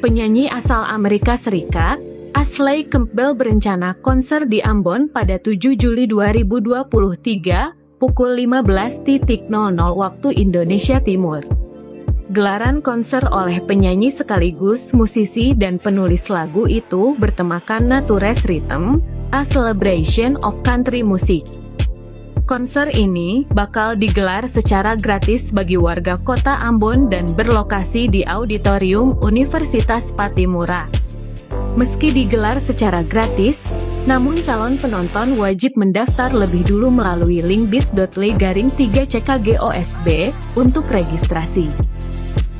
Penyanyi asal Amerika Serikat, Ashley Campbell berencana konser di Ambon pada 7 Juli 2023 pukul 15.00 waktu Indonesia Timur. Gelaran konser oleh penyanyi sekaligus musisi dan penulis lagu itu bertemakan Nature's Rhythm: A Celebration of Country Music. Konser ini bakal digelar secara gratis bagi warga kota Ambon dan berlokasi di Auditorium Universitas Pattimura. Meski digelar secara gratis, namun calon penonton wajib mendaftar lebih dulu melalui link bit.ly/3ckgosb untuk registrasi.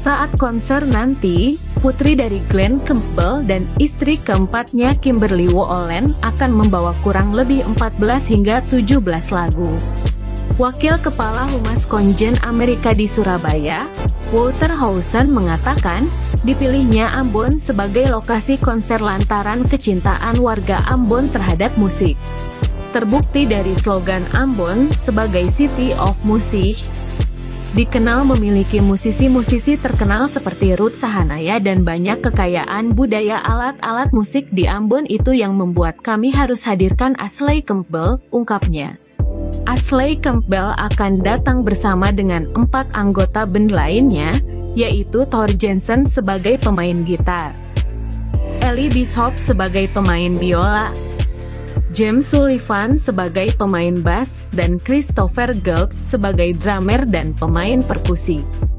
Saat konser nanti, putri dari Glen Campbell dan istri keempatnya Kimberly Woollen akan membawa kurang lebih 14 hingga 17 lagu. Wakil Kepala Humas Konjen Amerika di Surabaya, Wouter Housen mengatakan, dipilihnya Ambon sebagai lokasi konser lantaran kecintaan warga Ambon terhadap musik. Terbukti dari slogan Ambon sebagai City of Music. Dikenal memiliki musisi-musisi terkenal seperti Ruth Sahanaya dan banyak kekayaan budaya alat-alat musik di Ambon itu yang membuat kami harus hadirkan Ashley Campbell, ungkapnya. Ashley Campbell akan datang bersama dengan 4 anggota band lainnya, yaitu Thor Jensen sebagai pemain gitar, Ellie Bishop sebagai pemain biola, James Sullivan sebagai pemain bass, dan Christopher Gulbs sebagai drummer dan pemain perkusi.